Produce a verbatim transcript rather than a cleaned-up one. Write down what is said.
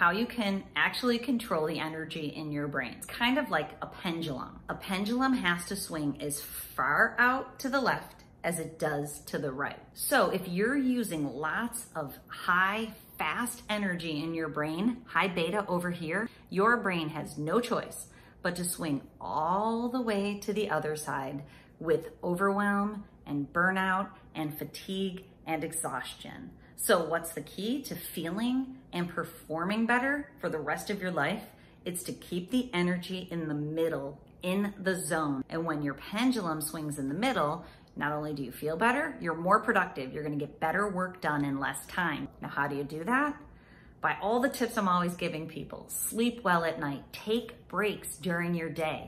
how you can actually control the energy in your brain. It's kind of like a pendulum. A pendulum has to swing as far out to the left as it does to the right. So if you're using lots of high, fast energy in your brain, high beta over here, your brain has no choice but to swing all the way to the other side with overwhelm and burnout and fatigue and exhaustion. So what's the key to feeling and performing better for the rest of your life? It's to keep the energy in the middle, in the zone. And when your pendulum swings in the middle, not only do you feel better, you're more productive. You're gonna get better work done in less time. Now, how do you do that? By all the tips I'm always giving people. Sleep well at night, take breaks during your day,